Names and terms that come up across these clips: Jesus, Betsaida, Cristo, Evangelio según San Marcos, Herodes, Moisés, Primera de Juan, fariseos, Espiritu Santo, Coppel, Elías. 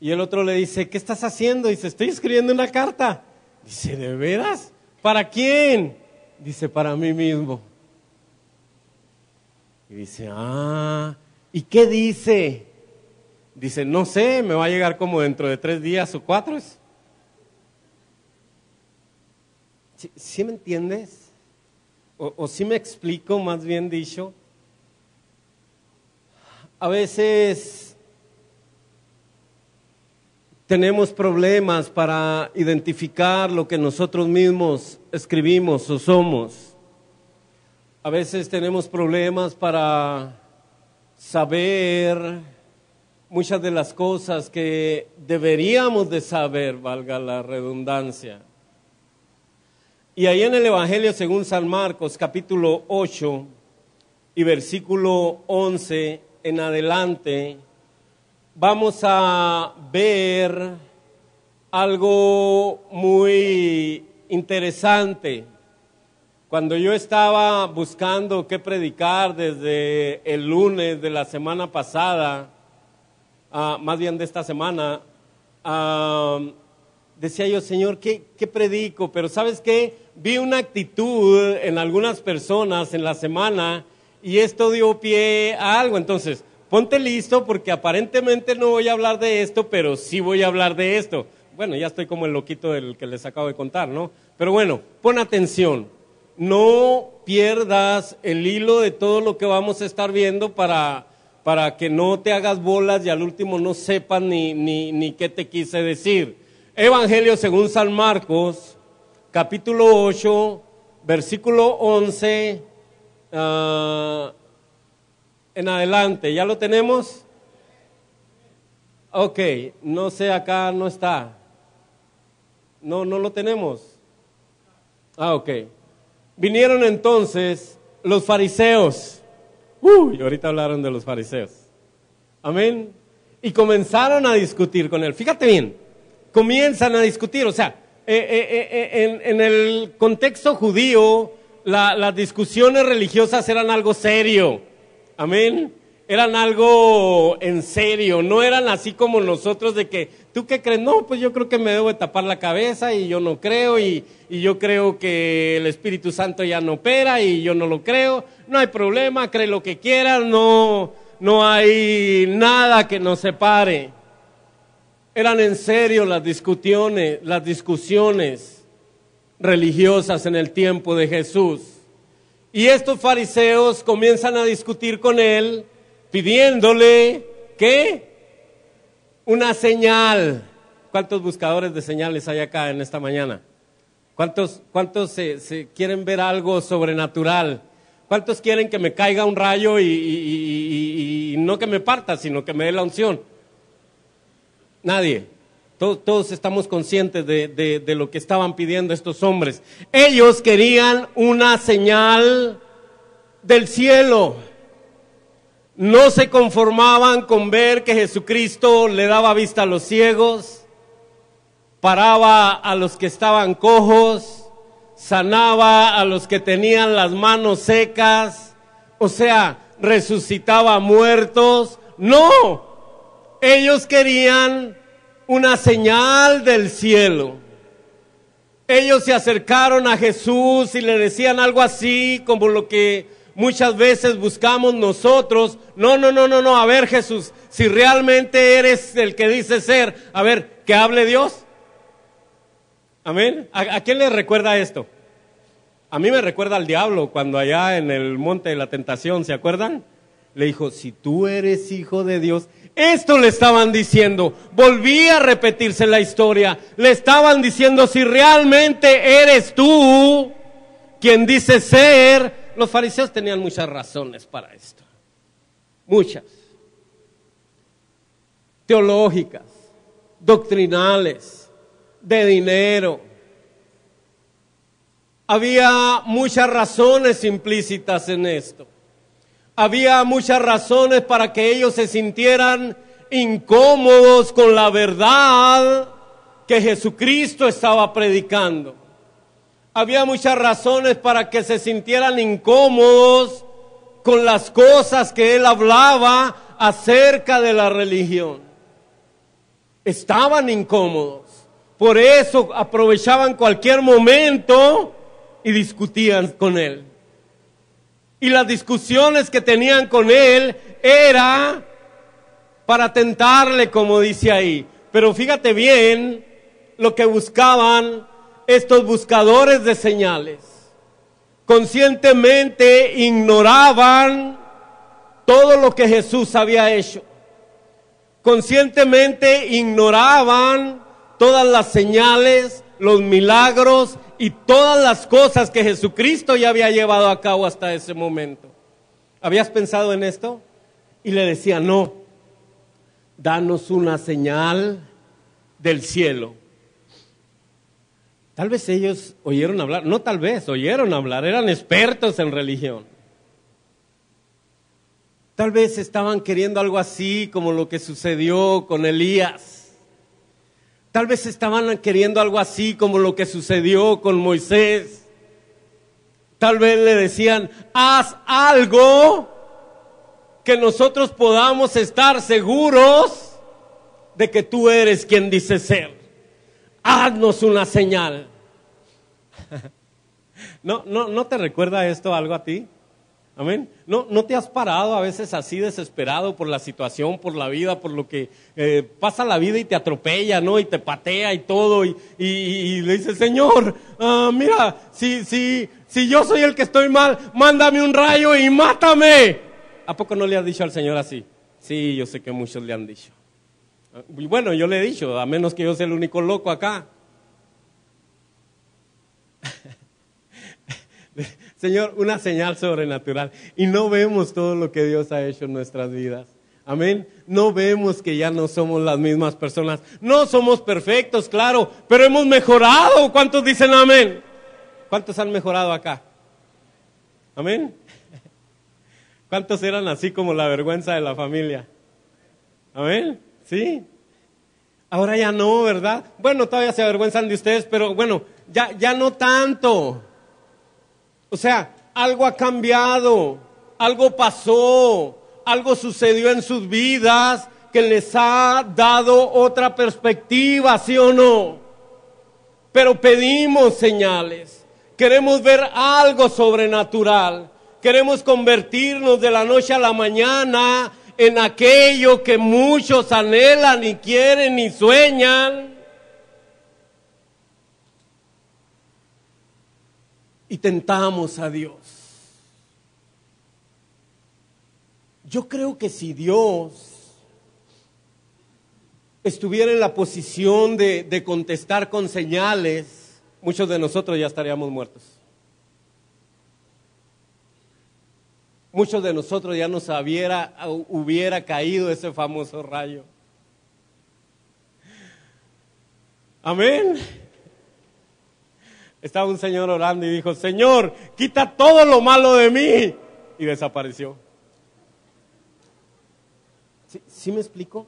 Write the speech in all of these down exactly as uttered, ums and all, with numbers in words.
Y el otro le dice, ¿qué estás haciendo? Dice, estoy escribiendo una carta. Dice, ¿de veras? ¿Para quién? Dice, para mí mismo. Y dice, ah, ¿y qué dice? Dice, no sé, me va a llegar como dentro de tres días o cuatro. ¿Sí, sí me entiendes? O, o sí me explico, más bien dicho. A veces tenemos problemas para identificar lo que nosotros mismos escribimos o somos. A veces tenemos problemas para saber muchas de las cosas que deberíamos de saber, valga la redundancia. Y ahí en el Evangelio según San Marcos, capítulo ocho y versículo once en adelante, vamos a ver algo muy interesante. Cuando yo estaba buscando qué predicar desde el lunes de la semana pasada, uh, más bien de esta semana, uh, decía yo, Señor, ¿qué, qué predico? Pero ¿sabes qué? Vi una actitud en algunas personas en la semana y esto dio pie a algo. Entonces, ponte listo porque aparentemente no voy a hablar de esto, pero sí voy a hablar de esto. Bueno, ya estoy como el loquito del que les acabo de contar, ¿no? Pero bueno, pon atención. No pierdas el hilo de todo lo que vamos a estar viendo para, para que no te hagas bolas y al último no sepas ni, ni, ni qué te quise decir. Evangelio según San Marcos, capítulo ocho, versículo once, uh, en adelante. ¿Ya lo tenemos? Ok, no sé, acá no está. No, no lo tenemos. Ah, ok. Vinieron entonces los fariseos, uy, ahorita hablaron de los fariseos, amén, y comenzaron a discutir con él. Fíjate bien, comienzan a discutir, o sea, eh, eh, eh, en, en el contexto judío, la, las discusiones religiosas eran algo serio, amén, eran algo en serio, no eran así como nosotros de que, ¿tú qué crees? No, pues yo creo que me debo de tapar la cabeza y yo no creo y, y yo creo que el Espíritu Santo ya no opera y yo no lo creo, no hay problema, cree lo que quieras, no, no hay nada que nos separe. Eran en serio las discusiones, las discusiones religiosas en el tiempo de Jesús. Y estos fariseos comienzan a discutir con él, pidiéndole, ¿qué? Una señal. ¿Cuántos buscadores de señales hay acá en esta mañana? ¿Cuántos, cuántos se, se quieren ver algo sobrenatural? ¿Cuántos quieren que me caiga un rayo y, y, y, y, y no que me parta, sino que me dé la unción? Nadie. Todos, todos estamos conscientes de, de, de lo que estaban pidiendo estos hombres. Ellos querían una señal del cielo. No se conformaban con ver que Jesucristo le daba vista a los ciegos, paraba a los que estaban cojos, sanaba a los que tenían las manos secas, o sea, resucitaba a muertos. No, ellos querían una señal del cielo. Ellos se acercaron a Jesús y le decían algo así como lo que muchas veces buscamos nosotros. No, no, no, no, no, a ver Jesús, si realmente eres el que dices ser, a ver, que hable Dios. Amén. ¿A, a quién le recuerda esto? A mí me recuerda al diablo cuando allá en el monte de la tentación, ¿se acuerdan? Le dijo, si tú eres hijo de Dios, esto le estaban diciendo, volvía a repetirse la historia, le estaban diciendo, si realmente eres tú quien dices ser. Los fariseos tenían muchas razones para esto, muchas, teológicas, doctrinales, de dinero. Había muchas razones implícitas en esto. Había muchas razones para que ellos se sintieran incómodos con la verdad que Jesucristo estaba predicando. Había muchas razones para que se sintieran incómodos con las cosas que él hablaba acerca de la religión. Estaban incómodos. Por eso aprovechaban cualquier momento y discutían con él. Y las discusiones que tenían con él era para tentarle, como dice ahí. Pero fíjate bien lo que buscaban estos buscadores de señales. Conscientemente ignoraban todo lo que Jesús había hecho. Conscientemente ignoraban todas las señales, los milagros y todas las cosas que Jesucristo ya había llevado a cabo hasta ese momento. ¿Habías pensado en esto? Y le decía, no, danos una señal del cielo. Tal vez ellos oyeron hablar, no tal vez, oyeron hablar, eran expertos en religión. Tal vez estaban queriendo algo así como lo que sucedió con Elías. Tal vez estaban queriendo algo así como lo que sucedió con Moisés. Tal vez le decían, haz algo que nosotros podamos estar seguros de que tú eres quien dices ser. Haznos una señal. ¿No, no, no te recuerda esto algo a ti? Amén. ¿No, ¿No te has parado a veces así desesperado por la situación, por la vida, por lo que eh, pasa la vida y te atropella, ¿no? Y te patea y todo y, y, y le dices, Señor, uh, mira, si, si, si yo soy el que estoy mal, mándame un rayo y mátame. ¿A poco no le has dicho al Señor así? Sí, yo sé que muchos le han dicho. Y bueno, yo le he dicho, a menos que yo sea el único loco acá. Señor, una señal sobrenatural. Y no vemos todo lo que Dios ha hecho en nuestras vidas. Amén. No vemos que ya no somos las mismas personas. No somos perfectos, claro, pero hemos mejorado. ¿Cuántos dicen amén? ¿Cuántos han mejorado acá? Amén. ¿Cuántos eran así como la vergüenza de la familia? Amén. Sí. Ahora ya no, ¿verdad? Bueno, todavía se avergüenzan de ustedes, pero bueno, ya, ya no tanto. O sea, algo ha cambiado, algo pasó, algo sucedió en sus vidas que les ha dado otra perspectiva, ¿sí o no? Pero pedimos señales, queremos ver algo sobrenatural, queremos convertirnos de la noche a la mañana en aquello que muchos anhelan y quieren y sueñan. Y tentamos a Dios. Yo creo que si Dios estuviera en la posición de, de contestar con señales, muchos de nosotros ya estaríamos muertos. Muchos de nosotros ya nos hubiera, hubiera caído ese famoso rayo. Amén. Estaba un señor orando y dijo, Señor, quita todo lo malo de mí. Y desapareció. ¿Sí, ¿sí me explico?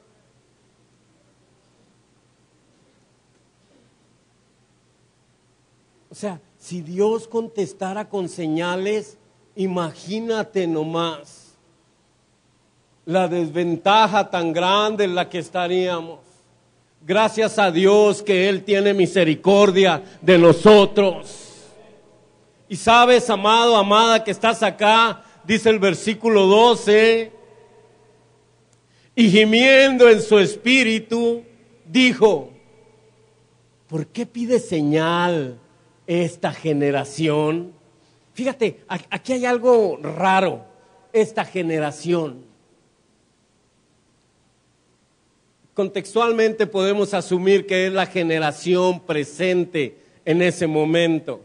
O sea, si Dios contestara con señales, imagínate nomás la desventaja tan grande en la que estaríamos. Gracias a Dios que Él tiene misericordia de nosotros. Y sabes, amado, amada, que estás acá, dice el versículo doce, y gimiendo en su espíritu, dijo, ¿por qué pide señal esta generación? Fíjate, aquí hay algo raro, esta generación. Contextualmente podemos asumir que es la generación presente en ese momento.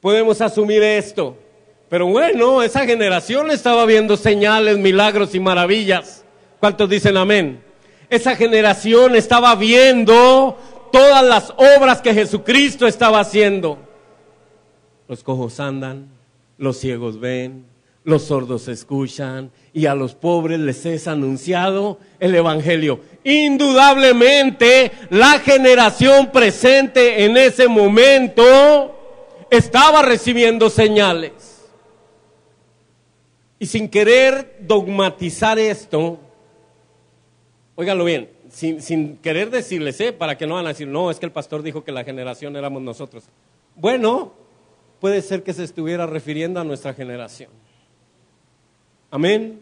Podemos asumir esto, pero bueno, esa generación estaba viendo señales, milagros y maravillas. ¿Cuántos dicen amén? Esa generación estaba viendo todas las obras que Jesucristo estaba haciendo. Los cojos andan, los ciegos ven, los sordos escuchan y a los pobres les es anunciado el Evangelio. Indudablemente, la generación presente en ese momento estaba recibiendo señales. Y sin querer dogmatizar esto, Óiganlo bien, sin, sin querer decirles, ¿eh? Para que no van a decir, no, es que el pastor dijo que la generación éramos nosotros. Bueno, puede ser que se estuviera refiriendo a nuestra generación. Amén.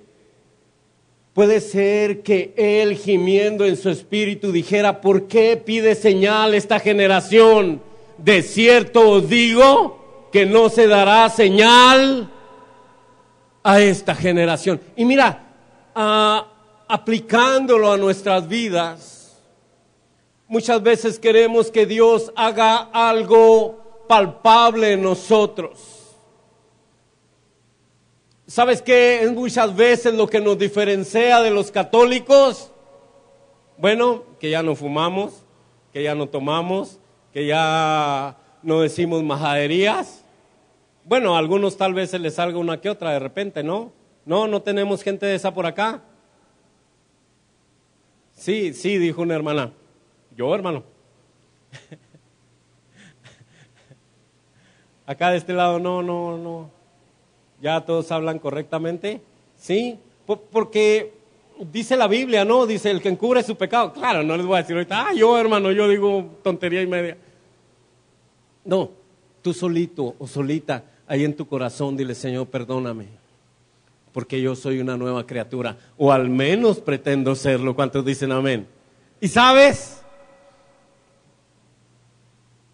Puede ser que él, gimiendo en su espíritu, dijera, ¿por qué pide señal esta generación? De cierto os digo que no se dará señal a esta generación. Y mira, a, aplicándolo a nuestras vidas, muchas veces queremos que Dios haga algo palpable en nosotros. ¿Sabes qué es muchas veces lo que nos diferencia de los católicos? Bueno, que ya no fumamos, que ya no tomamos, que ya no decimos majaderías. Bueno, a algunos tal vez se les salga una que otra de repente, ¿no? No, no tenemos gente de esa por acá. Sí, sí, dijo una hermana. Yo, hermano. Acá de este lado, no, no, no. ¿Ya todos hablan correctamente? Sí, porque dice la Biblia, ¿no? Dice, el que encubre su pecado. Claro, no les voy a decir ahorita, ah, yo hermano, yo digo tontería y media. No, tú solito o solita, ahí en tu corazón, dile, Señor, perdóname, porque yo soy una nueva criatura, o al menos pretendo serlo. ¿Cuántos dicen amén? ¿Y sabes?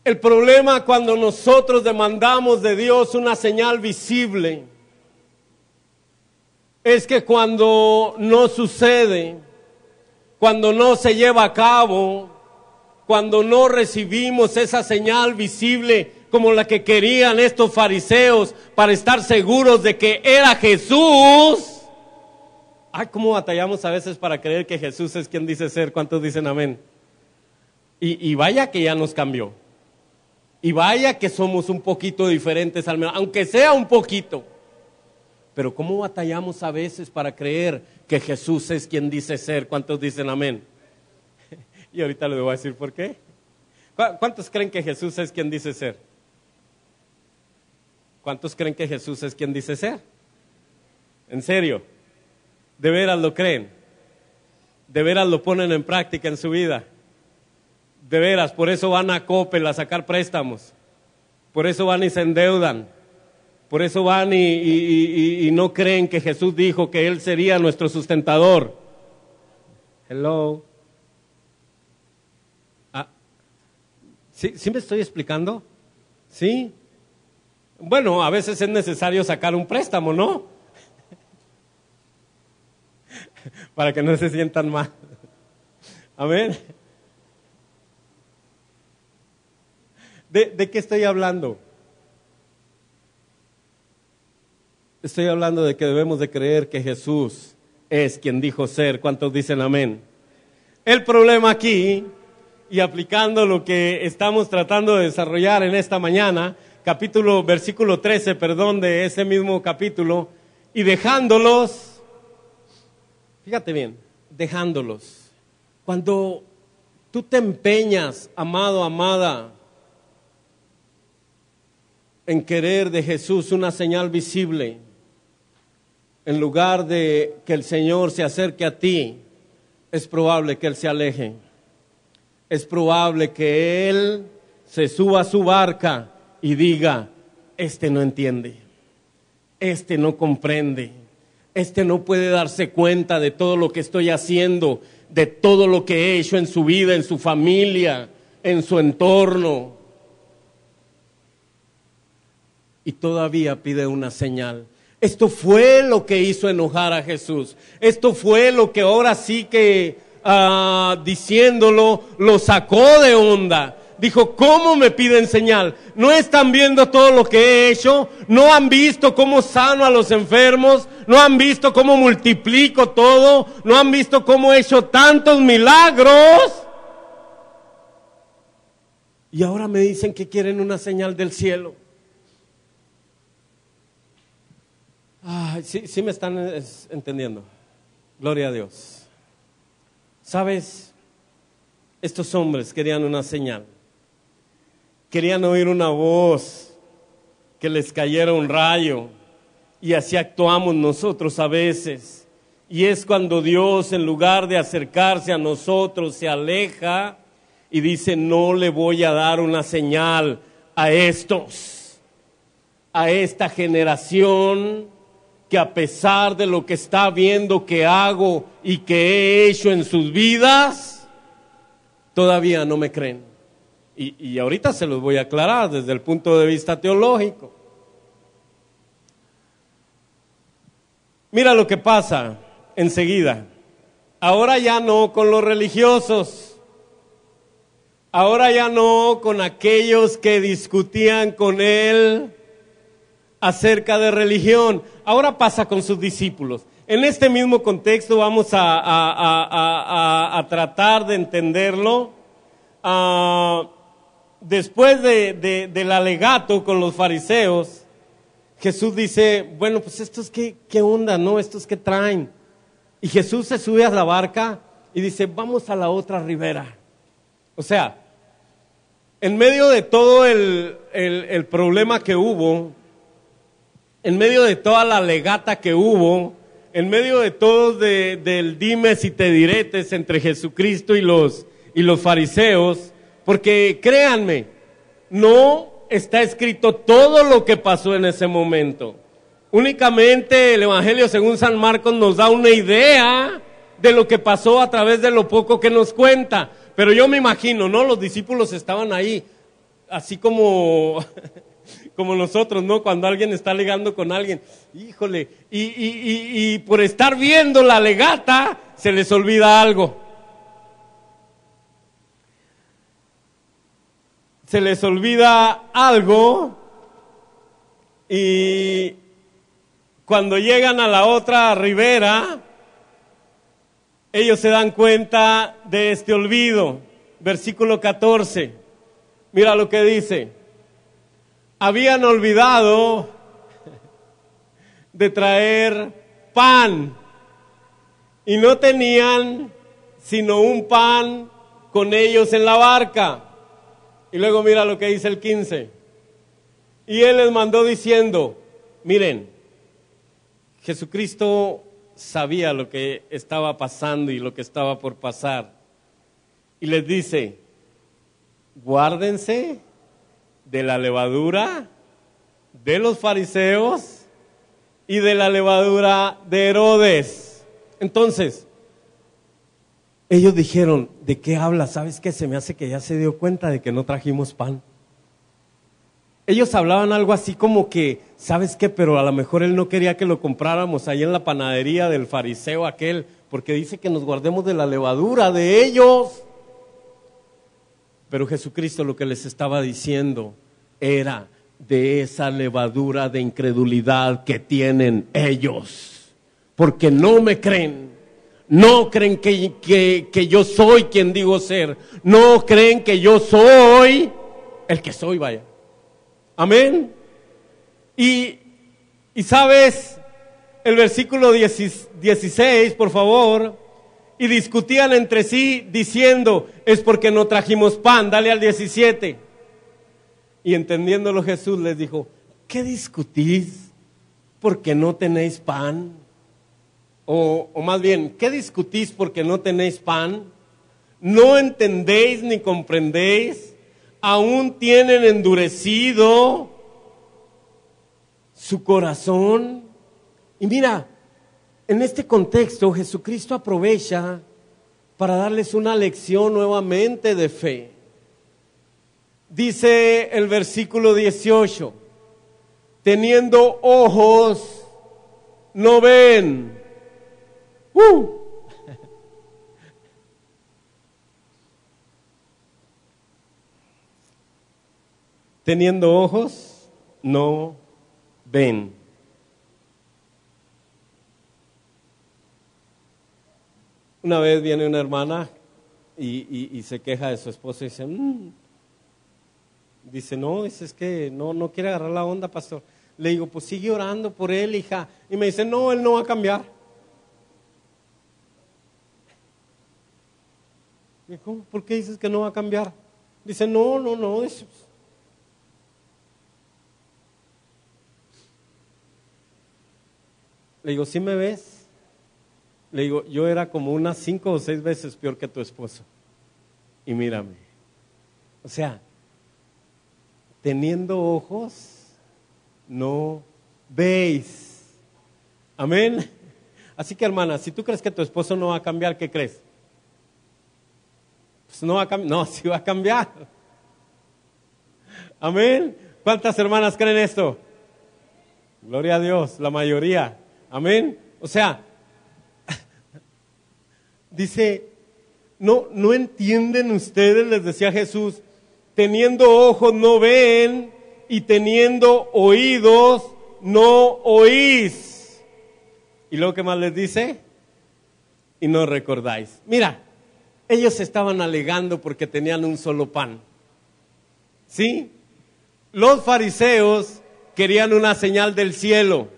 El problema cuando nosotros demandamos de Dios una señal visible, es que cuando no sucede, cuando no se lleva a cabo, cuando no recibimos esa señal visible como la que querían estos fariseos para estar seguros de que era Jesús. Ay, cómo batallamos a veces para creer que Jesús es quien dice ser. ¿Cuántos dicen amén? Y, y vaya que ya nos cambió. Y vaya que somos un poquito diferentes, al menos, aunque sea un poquito. Pero cómo batallamos a veces para creer que Jesús es quien dice ser. ¿Cuántos dicen amén? Y ahorita les voy a decir por qué. ¿Cuántos creen que Jesús es quien dice ser? ¿Cuántos creen que Jesús es quien dice ser? ¿En serio? ¿De veras lo creen? ¿De veras lo ponen en práctica en su vida? De veras, por eso van a Coppel a sacar préstamos. Por eso van y se endeudan. Por eso van y, y, y, y no creen que Jesús dijo que Él sería nuestro sustentador. Hello. Ah, ¿sí, ¿sí me estoy explicando? ¿Sí? Bueno, a veces es necesario sacar un préstamo, ¿no? Para que no se sientan mal. Amén. ¿De, de qué estoy hablando? Estoy hablando de que debemos de creer que Jesús es quien dijo ser. ¿Cuántos dicen amén? El problema aquí, y aplicando lo que estamos tratando de desarrollar en esta mañana, capítulo, versículo trece, perdón, de ese mismo capítulo, y dejándolos, fíjate bien, dejándolos. Cuando tú te empeñas, amado, amada, en querer de Jesús una señal visible, en lugar de que el Señor se acerque a ti, es probable que Él se aleje. Es probable que Él se suba a su barca y diga, este no entiende, este no comprende, este no puede darse cuenta de todo lo que estoy haciendo, de todo lo que he hecho en su vida, en su familia, en su entorno. Y todavía pide una señal. Esto fue lo que hizo enojar a Jesús. Esto fue lo que ahora sí que, uh, diciéndolo, lo sacó de onda. Dijo, ¿cómo me piden señal? ¿No están viendo todo lo que he hecho? ¿No han visto cómo sano a los enfermos? ¿No han visto cómo multiplico todo? ¿No han visto cómo he hecho tantos milagros? Y ahora me dicen que quieren una señal del cielo. Ay, sí, sí me están es, entendiendo. Gloria a Dios. ¿Sabes? Estos hombres querían una señal. Querían oír una voz que les cayera un rayo. Y así actuamos nosotros a veces. Y es cuando Dios, en lugar de acercarse a nosotros, se aleja y dice: no le voy a dar una señal a estos, a esta generación que a pesar de lo que está viendo que hago y que he hecho en sus vidas, todavía no me creen. Y, y ahorita se los voy a aclarar desde el punto de vista teológico. Mira lo que pasa enseguida. Ahora ya no con los religiosos, ahora ya no con aquellos que discutían con él acerca de religión. Ahora pasa con sus discípulos. En este mismo contexto vamos a, a, a, a, a tratar de entenderlo. Uh, después de, de, del alegato con los fariseos, Jesús dice: bueno, pues estos qué, qué onda, ¿no? Estos qué traen. Y Jesús se sube a la barca y dice: vamos a la otra ribera. O sea, en medio de todo el, el, el problema que hubo, en medio de toda la legata que hubo, en medio de todo de, del dimes y te diretes entre Jesucristo y los, y los fariseos, porque créanme, no está escrito todo lo que pasó en ese momento. Únicamente el Evangelio según San Marcos nos da una idea de lo que pasó a través de lo poco que nos cuenta. Pero yo me imagino, ¿no? Los discípulos estaban ahí, así como... como nosotros, ¿no? Cuando alguien está alegando con alguien, híjole, y, y, y, y por estar viendo la legata, se les olvida algo. Se les olvida algo, y cuando llegan a la otra ribera, ellos se dan cuenta de este olvido. Versículo catorce, mira lo que dice. Habían olvidado de traer pan y no tenían sino un pan con ellos en la barca. Y luego mira lo que dice el quince. Y él les mandó diciendo, miren, Jesucristo sabía lo que estaba pasando y lo que estaba por pasar. Y les dice, guárdense de la levadura de los fariseos y de la levadura de Herodes. Entonces, ellos dijeron, ¿de qué habla? ¿Sabes qué? Se me hace que ya se dio cuenta de que no trajimos pan. Ellos hablaban algo así como que, ¿sabes qué? Pero a lo mejor él no quería que lo compráramos ahí en la panadería del fariseo aquel, porque dice que nos guardemos de la levadura de ellos. Pero Jesucristo lo que les estaba diciendo era de esa levadura de incredulidad que tienen ellos. Porque no me creen, no creen que, que, que yo soy quien digo ser, no creen que yo soy el que soy, vaya. Amén. Y, y sabes, el versículo dieciséis, por favor... Y discutían entre sí diciendo, es porque no trajimos pan, dale al diecisiete. Y entendiéndolo Jesús les dijo, ¿qué discutís porque no tenéis pan? O, o más bien, ¿qué discutís porque no tenéis pan? ¿No entendéis ni comprendéis? ¿Aún tienen endurecido su corazón? Y mira, en este contexto, Jesucristo aprovecha para darles una lección nuevamente de fe. Dice el versículo dieciocho, teniendo ojos, no ven. ¡Uh! Teniendo ojos, no ven. Una vez viene una hermana y, y, y se queja de su esposo y dice, mmm. dice, no, dice, es que no, no quiere agarrar la onda, pastor. Le digo, pues sigue orando por él, hija. Y me dice, no, él no va a cambiar. Y digo, ¿cómo? ¿Por qué dices que no va a cambiar? Dice, no, no, no. Dice, le digo, ¿sí me ves? Le digo, yo era como unas cinco o seis veces peor que tu esposo. Y mírame. O sea, teniendo ojos, no veis. Amén. Así que, hermana, si tú crees que tu esposo no va a cambiar, ¿qué crees? Pues no va a cambiar. No, sí va a cambiar. Amén. ¿Cuántas hermanas creen esto? Gloria a Dios, la mayoría. Amén. O sea, dice, no, no entienden ustedes, les decía Jesús, teniendo ojos no ven y teniendo oídos no oís. ¿Y luego qué más les dice? Y no recordáis. Mira, ellos estaban alegando porque tenían un solo pan. ¿Sí? Los fariseos querían una señal del cielo.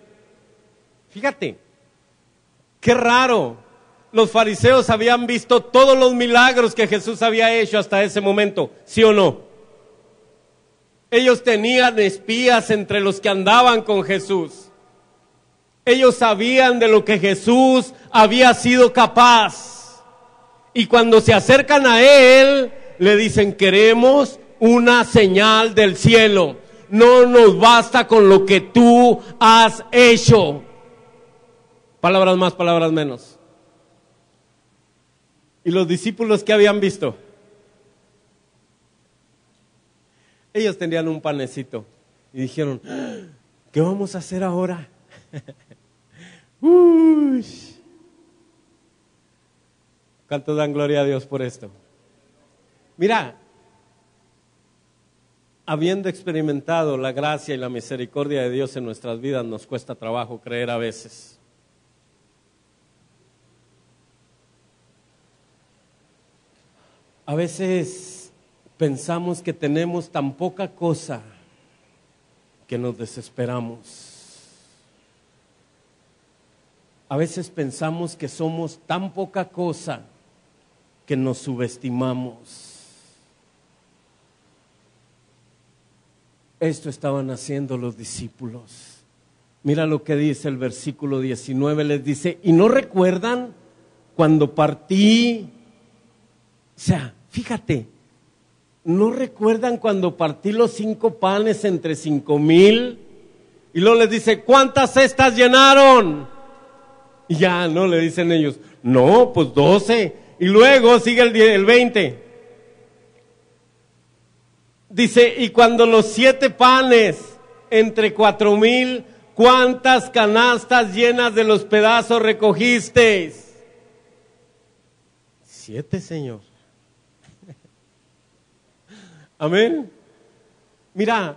Fíjate, qué raro. Los fariseos habían visto todos los milagros que Jesús había hecho hasta ese momento, ¿sí o no? Ellos tenían espías entre los que andaban con Jesús. Ellos sabían de lo que Jesús había sido capaz. Y cuando se acercan a Él, le dicen, queremos una señal del cielo. No nos basta con lo que tú has hecho. Palabras más, palabras menos. ¿Y los discípulos qué habían visto? Ellos tenían un panecito y dijeron, ¿qué vamos a hacer ahora? Uy. ¿Cuántos dan gloria a Dios por esto? Mira, habiendo experimentado la gracia y la misericordia de Dios en nuestras vidas, nos cuesta trabajo creer a veces. A veces pensamos que tenemos tan poca cosa que nos desesperamos. A veces pensamos que somos tan poca cosa que nos subestimamos. Esto estaban haciendo los discípulos. Mira lo que dice el versículo diecinueve, les dice, ¿y no recuerdan cuando partí? O sea, fíjate, ¿no recuerdan cuando partí los cinco panes entre cinco mil? Y luego les dice, ¿cuántas cestas llenaron? Y ya, no, le dicen ellos, no, pues doce. Y luego sigue el, el veinte. Dice, y cuando los siete panes entre cuatro mil, ¿cuántas canastas llenas de los pedazos recogisteis? Siete, Señor. Amén. Mira,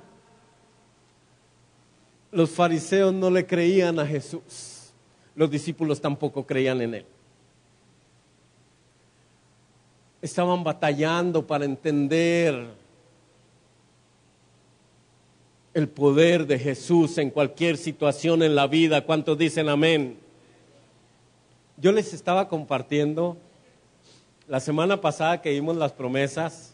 los fariseos no le creían a Jesús. Los discípulos tampoco creían en Él. Estaban batallando para entender el poder de Jesús en cualquier situación en la vida. ¿Cuántos dicen amén? Yo les estaba compartiendo la semana pasada que vimos las promesas.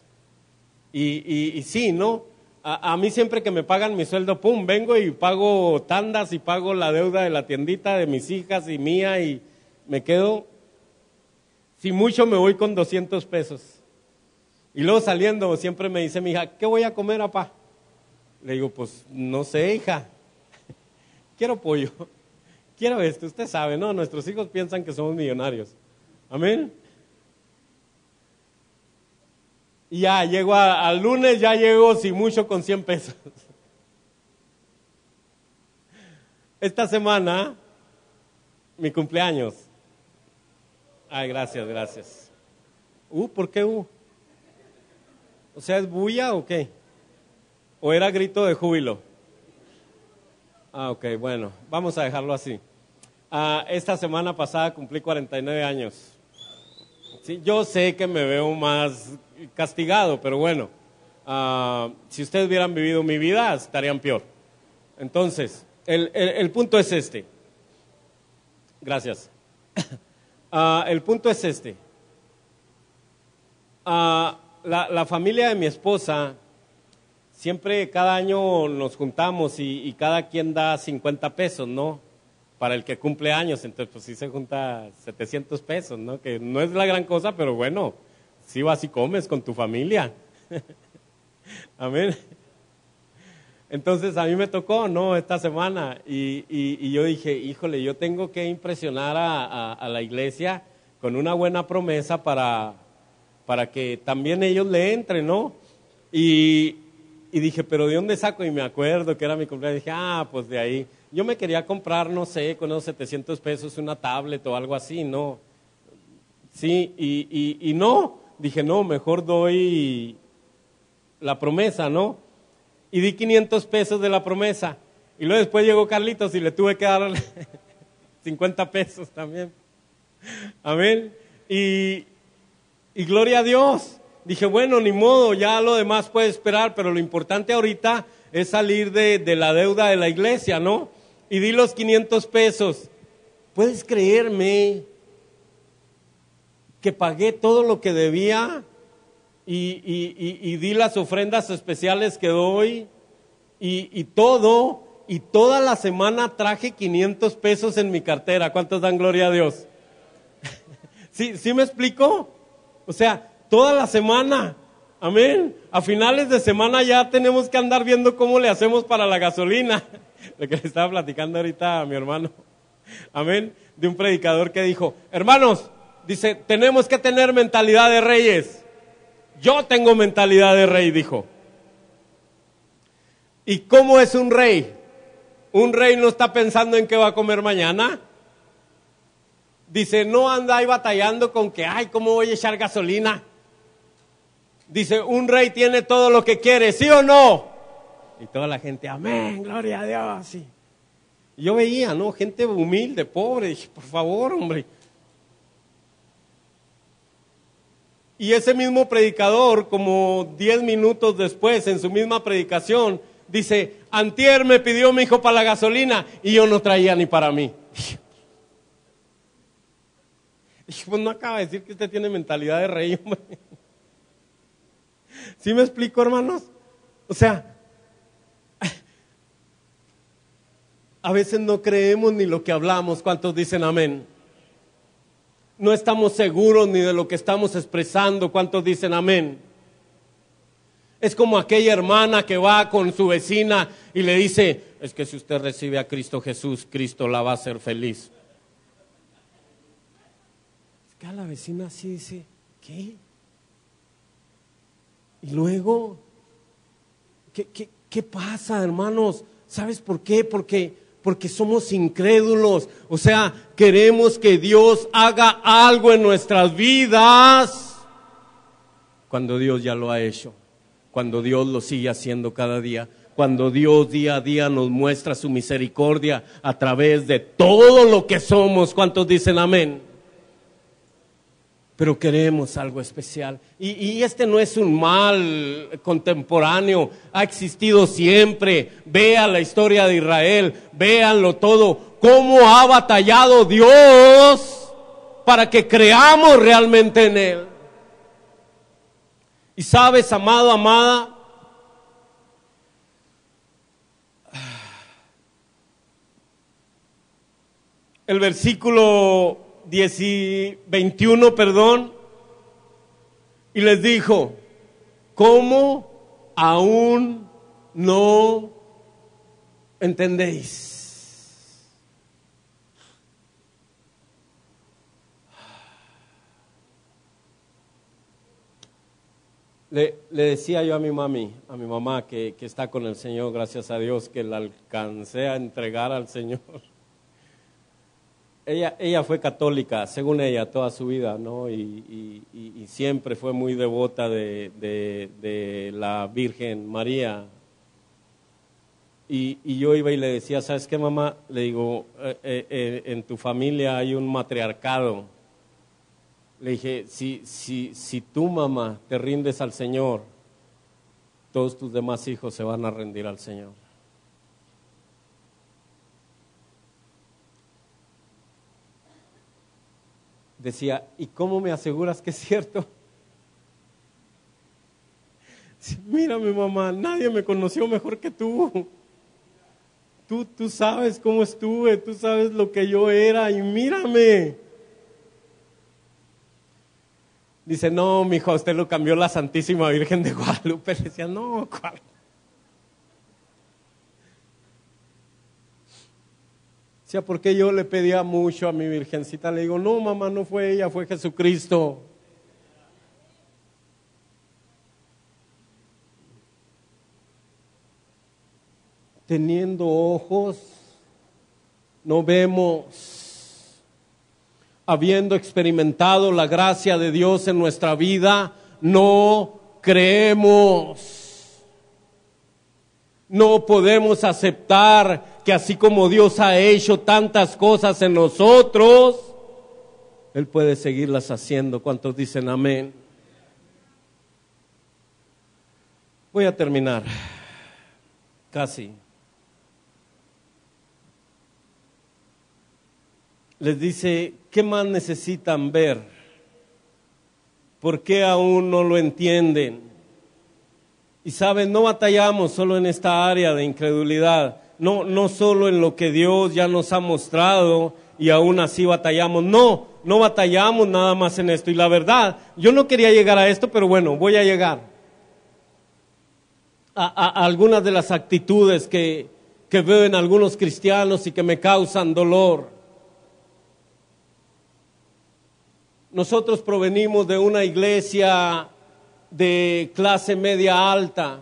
Y, y, y sí, ¿no? A, a mí siempre que me pagan mi sueldo, pum, vengo y pago tandas y pago la deuda de la tiendita de mis hijas y mía y me quedo. Si mucho me voy con doscientos pesos. Y luego saliendo siempre me dice mi hija, ¿qué voy a comer, papá? Le digo, pues, no sé, hija, quiero pollo, quiero esto, usted sabe, ¿no? Nuestros hijos piensan que somos millonarios, amén. Y ya, llego a, al lunes, ya llego, si mucho, con cien pesos. Esta semana, mi cumpleaños. Ay, gracias, gracias. Uh, ¿por qué uh? O sea, ¿es bulla o qué? ¿O era grito de júbilo? Ah, ok, bueno, vamos a dejarlo así. Ah, esta semana pasada cumplí cuarenta y nueve años. Sí, yo sé que me veo más castigado, pero bueno, ah, si ustedes hubieran vivido mi vida, estarían peor. Entonces, el, el, el punto es este. Gracias. Ah, el punto es este. Ah, la, la familia de mi esposa... Siempre cada año nos juntamos y, y cada quien da cincuenta pesos, ¿no? para el que cumple años, entonces pues sí se junta setecientos pesos, ¿no? Que no es la gran cosa, pero bueno, sí vas y comes con tu familia. Amén. Entonces a mí me tocó, ¿no? Esta semana y, y, y yo dije, híjole, yo tengo que impresionar a, a, a la iglesia con una buena promesa para, para que también ellos le entren, ¿no? Y, y dije, pero ¿de dónde saco? Y me acuerdo que era mi cumpleaños, dije, ah, pues de ahí. Yo me quería comprar, no sé, con esos setecientos pesos una tablet o algo así, ¿no? Sí, y, y, y no, dije, no, mejor doy la promesa, ¿no? Y di quinientos pesos de la promesa. Y luego después llegó Carlitos y le tuve que dar cincuenta pesos también. Amén. Y, y gloria a Dios. Dije, bueno, ni modo, ya lo demás puede esperar, pero lo importante ahorita es salir de, de la deuda de la iglesia, ¿no? Y di los quinientos pesos. ¿Puedes creerme que pagué todo lo que debía? Y, y, y, y di las ofrendas especiales que doy y, y todo, y toda la semana traje quinientos pesos en mi cartera. ¿Cuántos dan gloria a Dios? ¿Sí, sí me explico? O sea, toda la semana, amén. A finales de semana ya tenemos que andar viendo cómo le hacemos para la gasolina. Lo que le estaba platicando ahorita a mi hermano, amén, de un predicador que dijo, hermanos, dice, tenemos que tener mentalidad de reyes. Yo tengo mentalidad de rey, dijo. ¿Y cómo es un rey? Un rey no está pensando en qué va a comer mañana. Dice, no anda ahí batallando con que, ay, ¿cómo voy a echar gasolina? Dice, un rey tiene todo lo que quiere, ¿sí o no? Y toda la gente, amén, gloria a Dios. Sí. Y yo veía, ¿no? Gente humilde, pobre, dije, por favor, hombre. Y ese mismo predicador, como diez minutos después, en su misma predicación, dice, antier me pidió mi hijo para la gasolina y yo no traía ni para mí. Dije, pues no acaba de decir que usted tiene mentalidad de rey, hombre. ¿Sí me explico, hermanos? O sea, a veces no creemos ni lo que hablamos. ¿Cuántos dicen amén? No estamos seguros ni de lo que estamos expresando. ¿Cuántos dicen amén? Es como aquella hermana que va con su vecina y le dice, es que si usted recibe a Cristo Jesús, Cristo la va a hacer feliz. Es que a la vecina así dice, ¿qué? Y luego, ¿qué, qué, qué pasa, hermanos? ¿Sabes por qué? Porque... Porque somos incrédulos, o sea, queremos que Dios haga algo en nuestras vidas, cuando Dios ya lo ha hecho, cuando Dios lo sigue haciendo cada día, cuando Dios día a día nos muestra su misericordia a través de todo lo que somos. ¿Cuántos dicen amén? Pero queremos algo especial. Y, y este no es un mal contemporáneo, ha existido siempre. Vean la historia de Israel, véanlo todo, cómo ha batallado Dios para que creamos realmente en Él. Y sabes, amado, amada, el versículo veintiuno, perdón, y les dijo, ¿cómo aún no entendéis? Le, le decía yo a mi mami, a mi mamá que, que está con el Señor, gracias a Dios que la alcancé a entregar al Señor. Ella, ella fue católica, según ella, toda su vida, ¿no? Y, y, y siempre fue muy devota de, de, de la Virgen María. Y, y yo iba y le decía, ¿sabes qué, mamá? Le digo, eh, eh, en tu familia hay un matriarcado. Le dije, si, si, si tú, mamá, te rindes al Señor, todos tus demás hijos se van a rendir al Señor. Decía, ¿y cómo me aseguras que es cierto? Mira, mi mamá, nadie me conoció mejor que tú. Tú, tú sabes cómo estuve, tú sabes lo que yo era y mírame. Dice, no, mijo, a usted lo cambió la Santísima Virgen de Guadalupe. Le decía, no, ¿cuál? Decía, porque yo le pedía mucho a mi virgencita. Le digo, no, mamá, no fue ella, fue Jesucristo. Teniendo ojos, no vemos. Habiendo experimentado la gracia de Dios en nuestra vida, no creemos. No podemos aceptar que así como Dios ha hecho tantas cosas en nosotros, Él puede seguirlas haciendo. ¿Cuántos dicen amén? Voy a terminar. Casi. Les dice, ¿qué más necesitan ver? ¿Por qué aún no lo entienden? Y saben, no batallamos solo en esta área de incredulidad, no, no solo en lo que Dios ya nos ha mostrado y aún así batallamos, no, no batallamos nada más en esto. Y la verdad, yo no quería llegar a esto, pero bueno, voy a llegar a, a, a algunas de las actitudes que, que veo en algunos cristianos y que me causan dolor. Nosotros provenimos de una iglesia de clase media alta.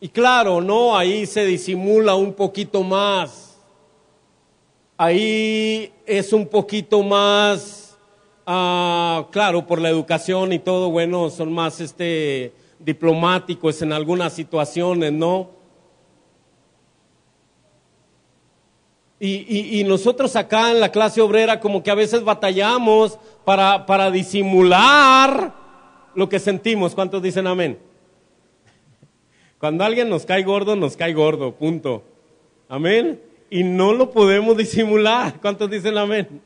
Y claro, no, ahí se disimula un poquito más. Ahí es un poquito más, uh, claro, por la educación y todo, bueno, son más este, diplomáticos en algunas situaciones, ¿no? Y, y, y nosotros acá en la clase obrera como que a veces batallamos para, para disimular lo que sentimos. ¿Cuántos dicen amén? Cuando alguien nos cae gordo, nos cae gordo, punto. ¿Amén? Y no lo podemos disimular. ¿Cuántos dicen amén?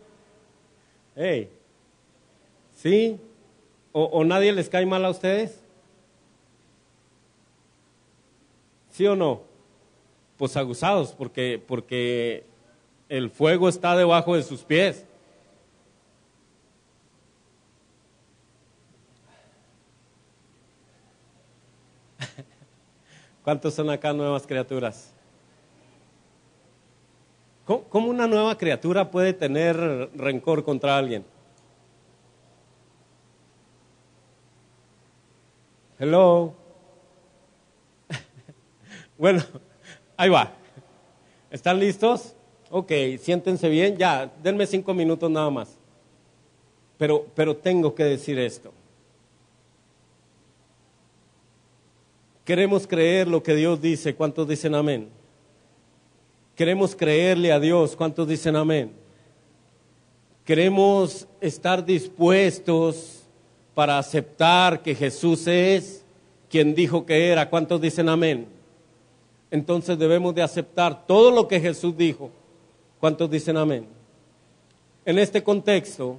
Hey. ¿Sí? ¿O, o nadie les cae mal a ustedes? ¿Sí o no? Pues aguzados, porque, porque el fuego está debajo de sus pies. ¿Cuántos son acá nuevas criaturas? ¿Cómo, cómo una nueva criatura puede tener rencor contra alguien? Hello. Bueno, ahí va. ¿Están listos? Ok, siéntense bien. Ya, denme cinco minutos nada más. Pero, pero tengo que decir esto. Queremos creer lo que Dios dice. ¿Cuántos dicen amén? Queremos creerle a Dios. ¿Cuántos dicen amén? Queremos estar dispuestos para aceptar que Jesús es quien dijo que era. ¿Cuántos dicen amén? Entonces debemos de aceptar todo lo que Jesús dijo. ¿Cuántos dicen amén? En este contexto,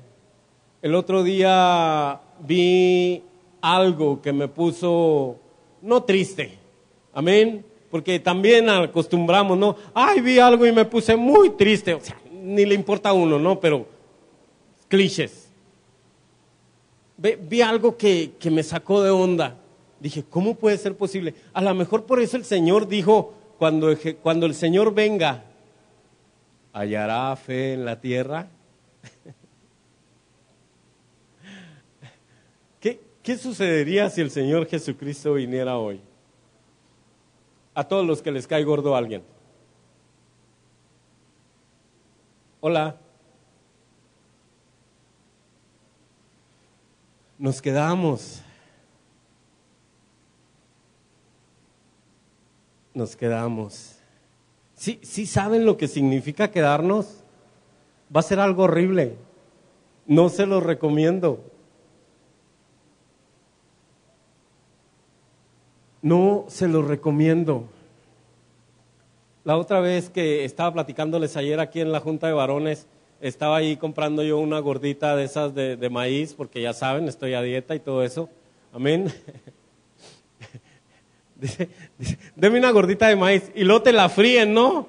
el otro día vi algo que me puso, no triste, amén, porque también acostumbramos, ¿no? Ay, vi algo y me puse muy triste, o sea, ni le importa a uno, ¿no? Pero, clichés. Vi, vi algo que, que me sacó de onda. Dije, ¿cómo puede ser posible? A lo mejor por eso el Señor dijo, cuando, cuando el Señor venga, ¿hallará fe en la tierra? ¿Qué, qué sucedería si el Señor Jesucristo viniera hoy? A todos los que les cae gordo a alguien. Hola. Nos quedamos... Nos quedamos. ¿Sí, sí saben lo que significa quedarnos? Va a ser algo horrible. No se los recomiendo. No se los recomiendo. La otra vez que estaba platicándoles ayer aquí en la Junta de Varones, estaba ahí comprando yo una gordita de esas de, de maíz, porque ya saben, estoy a dieta y todo eso. Amén. Dice, dice, deme una gordita de maíz y luego te la fríen, ¿no?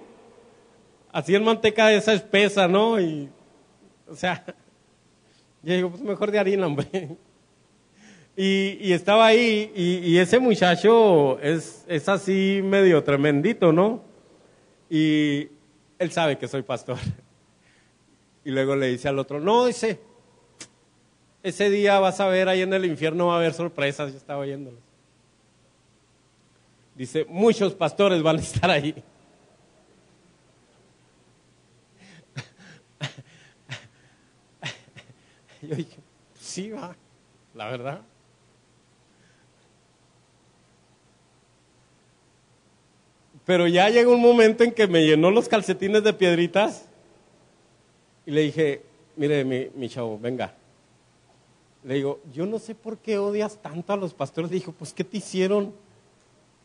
Así en manteca de esa espesa, ¿no? Y, o sea, yo digo, pues mejor de harina, hombre. Y, y estaba ahí y, y ese muchacho es, es así medio tremendito, ¿no? Y él sabe que soy pastor. Y luego le dice al otro, no, dice, ese día vas a ver, ahí en el infierno va a haber sorpresas. Yo estaba oyéndolo. Dice, muchos pastores van a estar ahí. Yo dije, sí va, la verdad. Pero ya llegó un momento en que me llenó los calcetines de piedritas y le dije, mire mi, mi chavo, venga. Le digo, yo no sé por qué odias tanto a los pastores. Le digo, pues ¿qué te hicieron?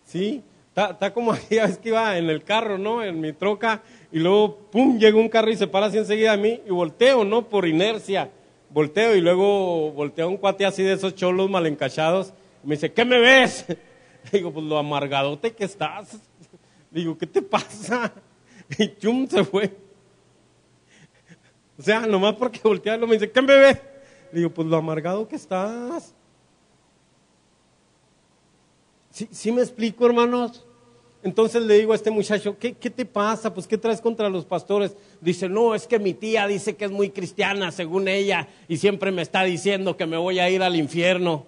Sí, está, está como aquella vez que iba en el carro, ¿no? En mi troca y luego pum, llega un carro y se para así enseguida a mí y volteo, ¿no? Por inercia, volteo y luego volteo a un cuate así de esos cholos mal encachados y me dice, ¿qué me ves? Le digo, pues lo amargadote que estás. Le digo, ¿qué te pasa? Y chum, se fue. O sea, nomás porque voltearlo me dice, ¿qué me ves? Le digo, pues lo amargado que estás. ¿Sí, sí me explico, hermanos? Entonces le digo a este muchacho, ¿qué, ¿qué te pasa? Pues, ¿qué traes contra los pastores? Dice, no, es que mi tía dice que es muy cristiana, según ella, y siempre me está diciendo que me voy a ir al infierno.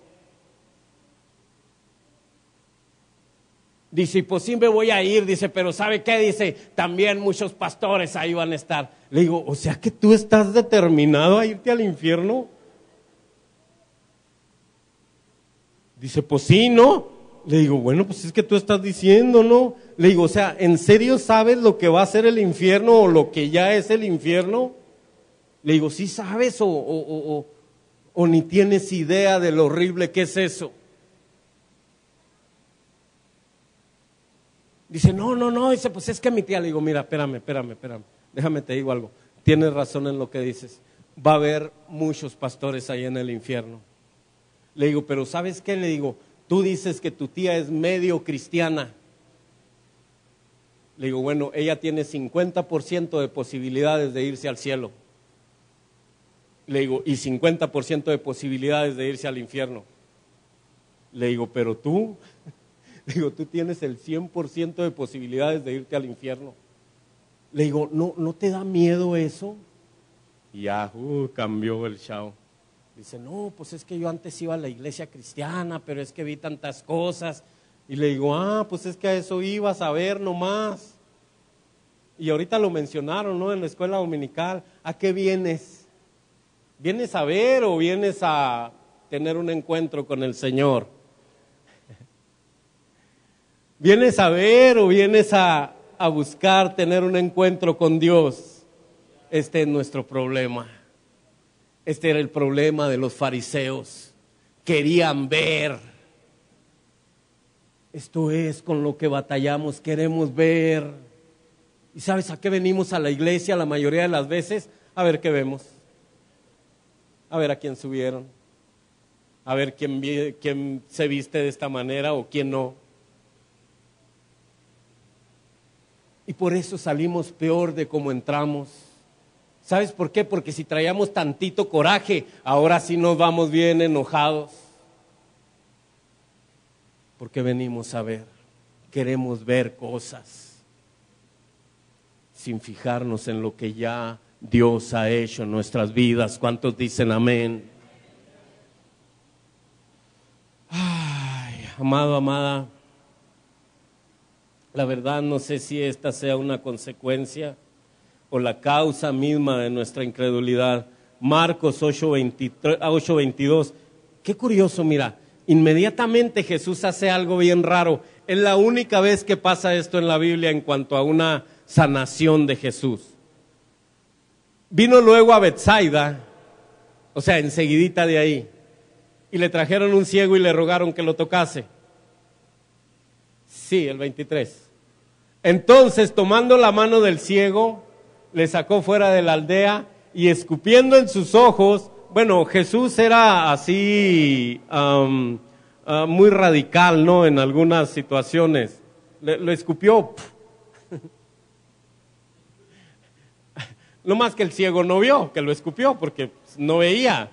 Dice, pues sí me voy a ir, dice, pero ¿sabe qué? Dice, también muchos pastores ahí van a estar. Le digo, o sea que tú estás determinado a irte al infierno. Dice, pues sí, ¿no? Le digo, bueno, pues es que tú estás diciendo, ¿no? Le digo, o sea, ¿en serio sabes lo que va a ser el infierno o lo que ya es el infierno? Le digo, ¿sí sabes o, o, o, o, o ni tienes idea de lo horrible que es eso? Dice, no, no, no, dice, pues es que mi tía. Le digo, mira, espérame, espérame, espérame, déjame te digo algo. Tienes razón en lo que dices, va a haber muchos pastores ahí en el infierno. Le digo, pero ¿sabes qué? Le digo, tú dices que tu tía es medio cristiana. Le digo, bueno, ella tiene cincuenta por ciento de posibilidades de irse al cielo. Le digo, y cincuenta por ciento de posibilidades de irse al infierno. Le digo, pero tú, le digo, tú tienes el cien por ciento de posibilidades de irte al infierno. Le digo, ¿no, no te da miedo eso? Y ya, uh, cambió el chao. Dice, no, pues es que yo antes iba a la iglesia cristiana, pero es que vi tantas cosas. Y le digo, ah, pues es que a eso ibas a ver nomás. Y ahorita lo mencionaron, ¿no? En la escuela dominical, ¿a qué vienes? ¿Vienes a ver o vienes a tener un encuentro con el Señor? ¿Vienes a ver o vienes a, a buscar tener un encuentro con Dios? Este es nuestro problema. Este era el problema de los fariseos. Querían ver. Esto es con lo que batallamos, queremos ver. ¿Y sabes a qué venimos a la iglesia la mayoría de las veces? A ver qué vemos. A ver a quién subieron. A ver quién, quién se viste de esta manera o quién no. Y por eso salimos peor de cómo entramos. ¿Sabes por qué? Porque si traíamos tantito coraje, ahora sí nos vamos bien enojados. Porque venimos a ver, queremos ver cosas, sin fijarnos en lo que ya Dios ha hecho en nuestras vidas. ¿Cuántos dicen amén? Ay, amado, amada, la verdad no sé si esta sea una consecuencia o la causa misma de nuestra incredulidad. Marcos ocho veintidós, qué curioso, mira, inmediatamente Jesús hace algo bien raro. Es la única vez que pasa esto en la Biblia en cuanto a una sanación de Jesús. Vino luego a Betsaida, o sea, enseguidita de ahí, y le trajeron un ciego y le rogaron que lo tocase. Sí, el veintitrés. Entonces, tomando la mano del ciego, le sacó fuera de la aldea y escupiendo en sus ojos, bueno, Jesús era así um, uh, muy radical, ¿no? En algunas situaciones. Le, lo escupió. No más que el ciego no vio, que lo escupió porque no veía.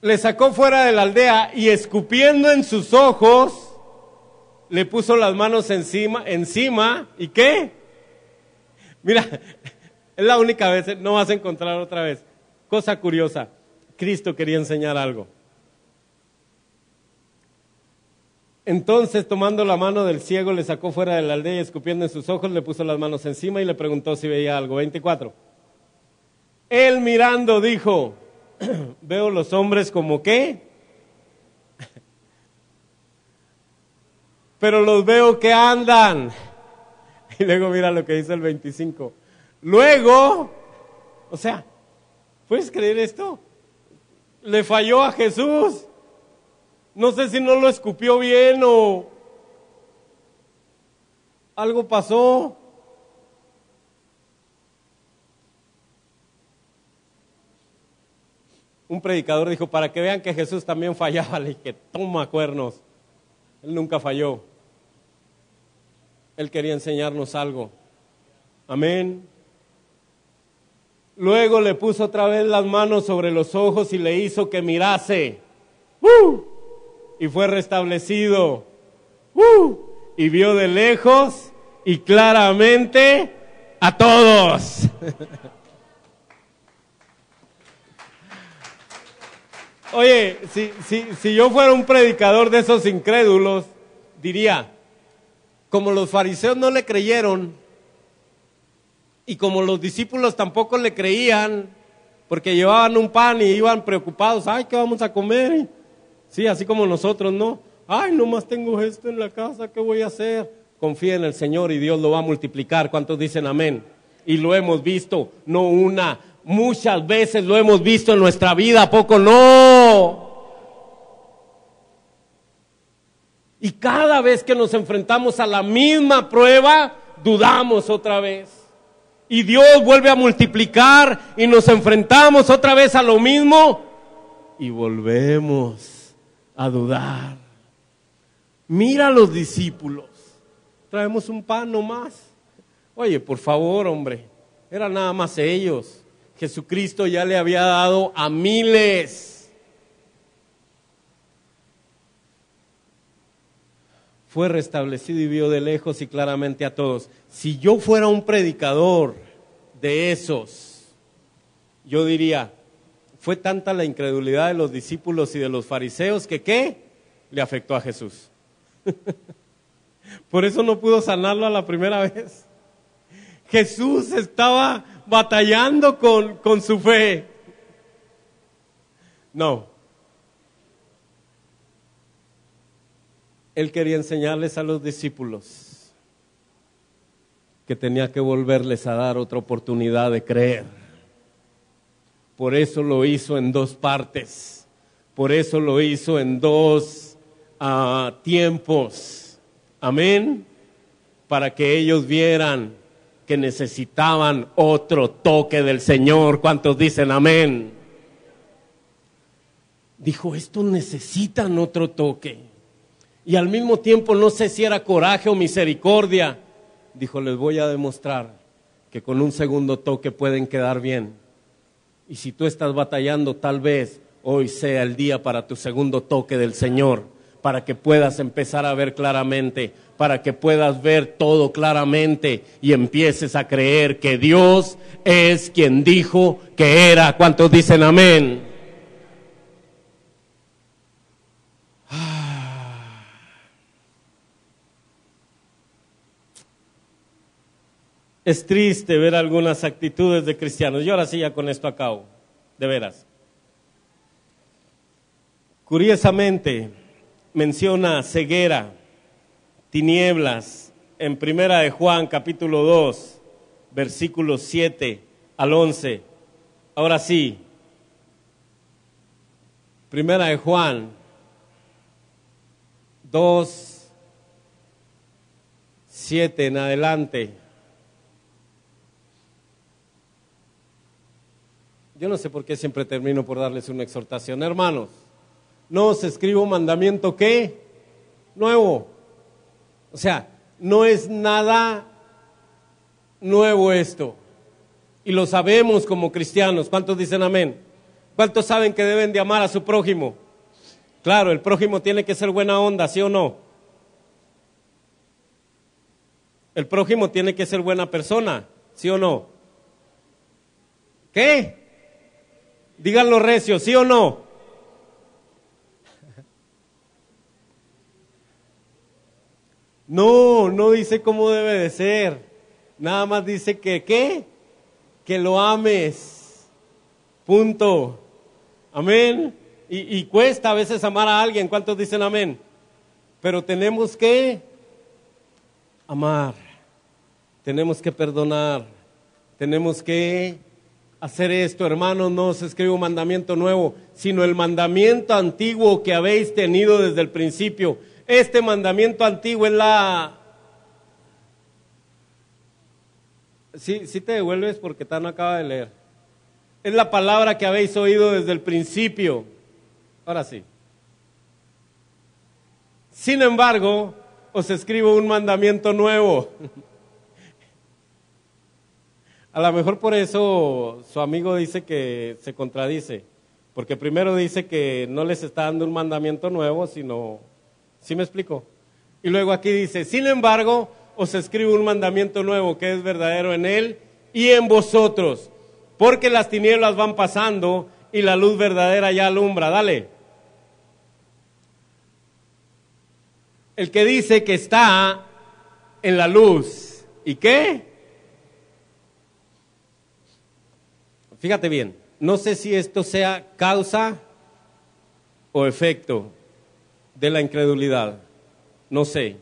Le sacó fuera de la aldea y escupiendo en sus ojos, le puso las manos encima, encima ¿y qué? Mira, es la única vez, no vas a encontrar otra vez. Cosa curiosa, Cristo quería enseñar algo. Entonces, tomando la mano del ciego, le sacó fuera de la aldea y escupiendo en sus ojos, le puso las manos encima y le preguntó si veía algo. veinticuatro. Él mirando dijo, veo los hombres como qué, pero los veo que andan. Y luego mira lo que dice el veinticinco. Luego, o sea, ¿puedes creer esto? Le falló a Jesús. No sé si no lo escupió bien o algo pasó. Un predicador dijo, para que vean que Jesús también fallaba, le dije, toma cuernos. Él nunca falló. Él quería enseñarnos algo. Amén. Luego le puso otra vez las manos sobre los ojos y le hizo que mirase. ¡Uh! Y fue restablecido. ¡Uh! Y vio de lejos y claramente a todos. Oye, si, si, si yo fuera un predicador de esos incrédulos, diría, como los fariseos no le creyeron y como los discípulos tampoco le creían, porque llevaban un pan y iban preocupados, ay, ¿qué vamos a comer? Sí, así como nosotros, ¿no? Ay, nomás tengo esto en la casa, ¿qué voy a hacer? Confía en el Señor y Dios lo va a multiplicar. ¿Cuántos dicen amén? Y lo hemos visto, no una, muchas veces lo hemos visto en nuestra vida, ¿a poco no? Y cada vez que nos enfrentamos a la misma prueba, dudamos otra vez. Y Dios vuelve a multiplicar y nos enfrentamos otra vez a lo mismo y volvemos a dudar. Mira a los discípulos, traemos un pan nomás. Oye, por favor, hombre, era nada más ellos. Jesucristo ya le había dado a miles. Fue restablecido y vio de lejos y claramente a todos. Si yo fuera un predicador de esos, yo diría, fue tanta la incredulidad de los discípulos y de los fariseos que ¿qué? Le afectó a Jesús. Por eso no pudo sanarlo a la primera vez. Jesús estaba batallando con, con su fe. No. Él quería enseñarles a los discípulos que tenía que volverles a dar otra oportunidad de creer. Por eso lo hizo en dos partes. Por eso lo hizo en dos uh, tiempos. Amén. Para que ellos vieran que necesitaban otro toque del Señor. ¿Cuántos dicen amén? Dijo, estos necesitan otro toque. Y al mismo tiempo, no sé si era coraje o misericordia, dijo, les voy a demostrar que con un segundo toque pueden quedar bien. Y si tú estás batallando, tal vez hoy sea el día para tu segundo toque del Señor, para que puedas empezar a ver claramente, para que puedas ver todo claramente y empieces a creer que Dios es quien dijo que era. ¿Cuántos dicen amén? Es triste ver algunas actitudes de cristianos. Y ahora sí ya con esto acabo, de veras. Curiosamente, menciona ceguera, tinieblas, en Primera de Juan, capítulo dos, versículos siete al once. Ahora sí, Primera de Juan dos, siete en adelante. Yo no sé por qué siempre termino por darles una exhortación. Hermanos, no os escribo un mandamiento ¿qué? Nuevo. O sea, no es nada nuevo esto. Y lo sabemos como cristianos. ¿Cuántos dicen amén? ¿Cuántos saben que deben de amar a su prójimo? Claro, el prójimo tiene que ser buena onda, ¿sí o no? El prójimo tiene que ser buena persona, ¿sí o no? ¿Qué? Díganlo recio, ¿sí o no? No, no dice cómo debe de ser. Nada más dice que, ¿qué? Que lo ames. Punto. Amén. Y, y cuesta a veces amar a alguien. ¿Cuántos dicen amén? Pero tenemos que amar. Tenemos que perdonar. Tenemos que hacer esto, hermanos. No os escribo un mandamiento nuevo, sino el mandamiento antiguo que habéis tenido desde el principio. Este mandamiento antiguo es la... Sí, sí te devuelves porque Tano acaba de leer. Es la palabra que habéis oído desde el principio. Ahora sí. Sin embargo, os escribo un mandamiento nuevo. A lo mejor por eso su amigo dice que se contradice. Porque primero dice que no les está dando un mandamiento nuevo, sino... ¿Sí me explico? Y luego aquí dice, sin embargo... os escribo un mandamiento nuevo que es verdadero en él y en vosotros, porque las tinieblas van pasando y la luz verdadera ya alumbra. Dale. El que dice que está en la luz, ¿y qué? Fíjate bien, no sé si esto sea causa o efecto de la incredulidad, no sé.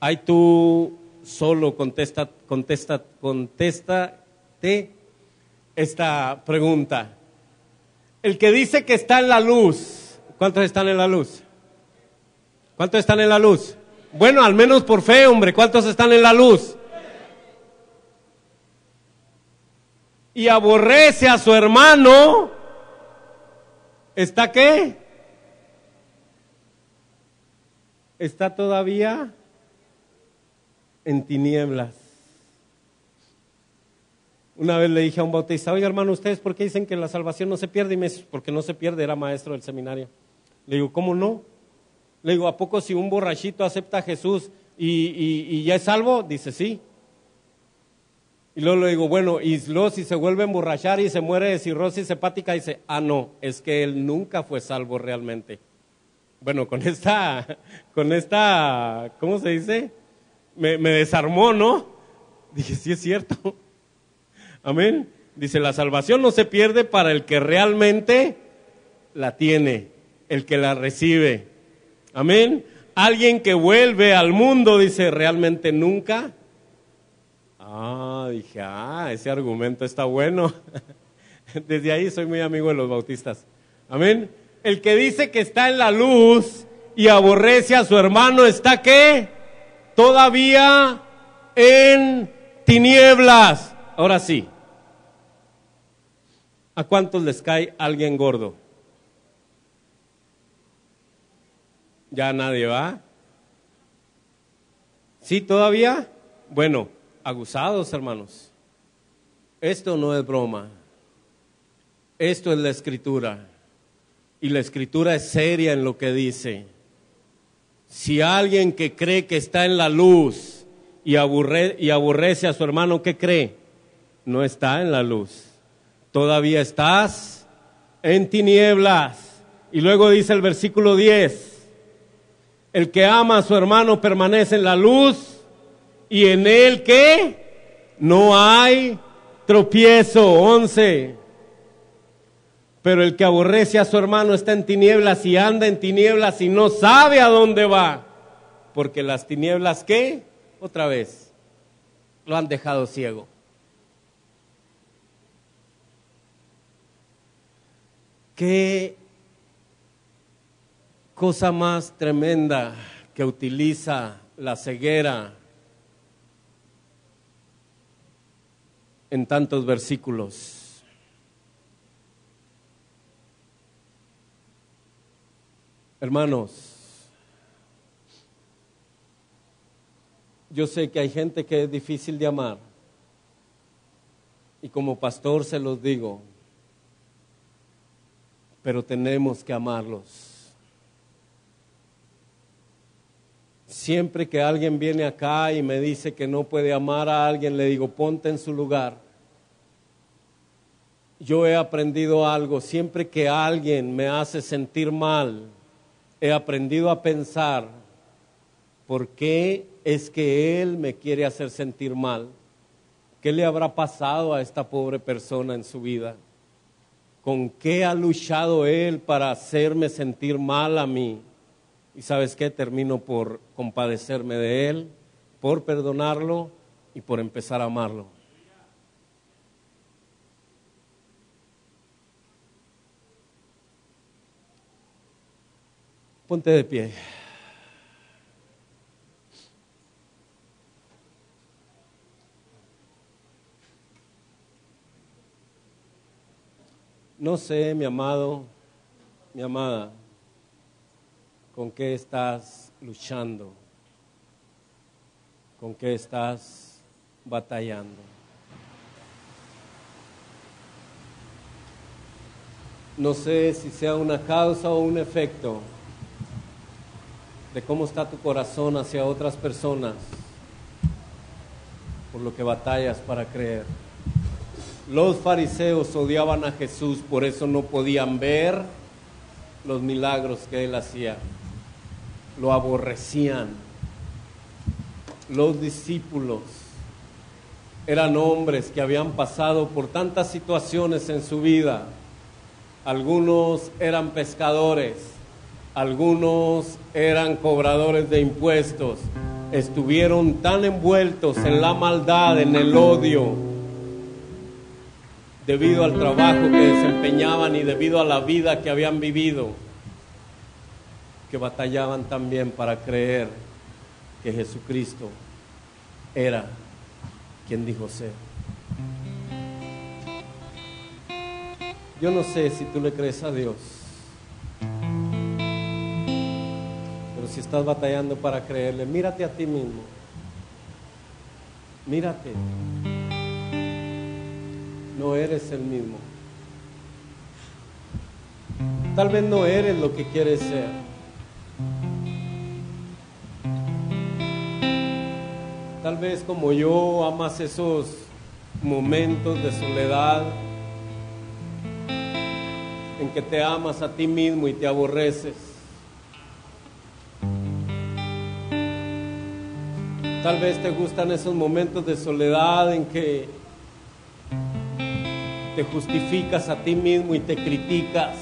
Ahí tú... Solo contesta, contesta, contéstate esta pregunta. El que dice que está en la luz, ¿cuántos están en la luz? ¿Cuántos están en la luz? Bueno, al menos por fe, hombre, ¿cuántos están en la luz? Y aborrece a su hermano, ¿está qué? ¿Está todavía en tinieblas? Una vez le dije a un bautista, oye hermano, ¿ustedes por qué dicen que la salvación no se pierde? Y me dice, porque no se pierde, era maestro del seminario. Le digo, ¿cómo no? Le digo, ¿a poco si un borrachito acepta a Jesús y, y, y ya es salvo? Dice, sí. Y luego le digo, bueno, y luego si se vuelve a emborrachar y se muere de cirrosis hepática, dice, ah no, es que él nunca fue salvo realmente. Bueno, con esta, con esta, ¿cómo se dice? Me, me desarmó, ¿no? Dije, sí es cierto. Amén. Dice, la salvación no se pierde para el que realmente la tiene, el que la recibe. Amén. Alguien que vuelve al mundo, dice, realmente nunca. Ah, dije, ah, ese argumento está bueno. Desde ahí soy muy amigo de los bautistas. Amén. El que dice que está en la luz y aborrece a su hermano, ¿está qué? Todavía en tinieblas. Ahora sí. ¿A cuántos les cae alguien gordo? Ya nadie va. ¿Sí todavía? Bueno, aguzados, hermanos. Esto no es broma. Esto es la Escritura. Y la Escritura es seria en lo que dice. Si alguien que cree que está en la luz y, aburre, y aborrece a su hermano, ¿qué cree? No está en la luz. Todavía estás en tinieblas. Y luego dice el versículo diez. El que ama a su hermano permanece en la luz y en él, ¿qué? No hay tropiezo. once. Pero el que aborrece a su hermano está en tinieblas y anda en tinieblas y no sabe a dónde va. Porque las tinieblas, ¿qué? Otra vez, lo han dejado ciego. Qué cosa más tremenda que utiliza la ceguera en tantos versículos. Hermanos, yo sé que hay gente que es difícil de amar, y como pastor se los digo, pero tenemos que amarlos. Siempre que alguien viene acá y me dice que no puede amar a alguien, le digo, ponte en su lugar. Yo he aprendido algo, siempre que alguien me hace sentir mal, he aprendido a pensar, ¿por qué es que él me quiere hacer sentir mal? ¿Qué le habrá pasado a esta pobre persona en su vida? ¿Con qué ha luchado él para hacerme sentir mal a mí? Y ¿sabes qué? Termino por compadecerme de él, por perdonarlo y por empezar a amarlo. Ponte de pie. No sé, mi amado, mi amada, con qué estás luchando, con qué estás batallando. No sé si sea una causa o un efecto de cómo está tu corazón hacia otras personas, por lo que batallas para creer. Los fariseos odiaban a Jesús, por eso no podían ver los milagros que él hacía. Lo aborrecían. Los discípulos eran hombres que habían pasado por tantas situaciones en su vida. Algunos eran pescadores. Algunos eran cobradores de impuestos, estuvieron tan envueltos en la maldad, en el odio, debido al trabajo que desempeñaban y debido a la vida que habían vivido, que batallaban también para creer que Jesucristo era quien dijo ser. Yo no sé si tú le crees a Dios. Si estás batallando para creerle, mírate a ti mismo. Mírate. No eres el mismo. Tal vez no eres lo que quieres ser. Tal vez como yo amas esos momentos de soledad en que te amas a ti mismo y te aborreces. Tal vez te gustan esos momentos de soledad en que te justificas a ti mismo y te criticas.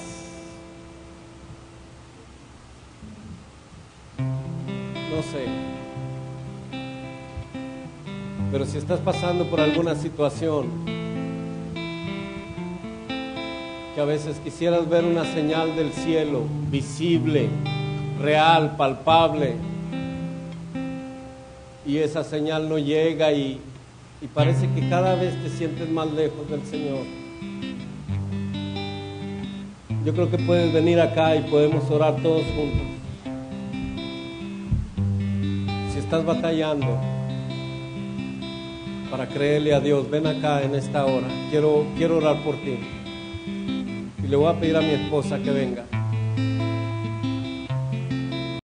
No sé. Pero si estás pasando por alguna situación que a veces quisieras ver una señal del cielo, visible, real, palpable, y esa señal no llega y, y parece que cada vez te sientes más lejos del Señor. Yo creo que puedes venir acá y podemos orar todos juntos. Si estás batallando para creerle a Dios, ven acá en esta hora. Quiero, quiero orar por ti. Y le voy a pedir a mi esposa que venga.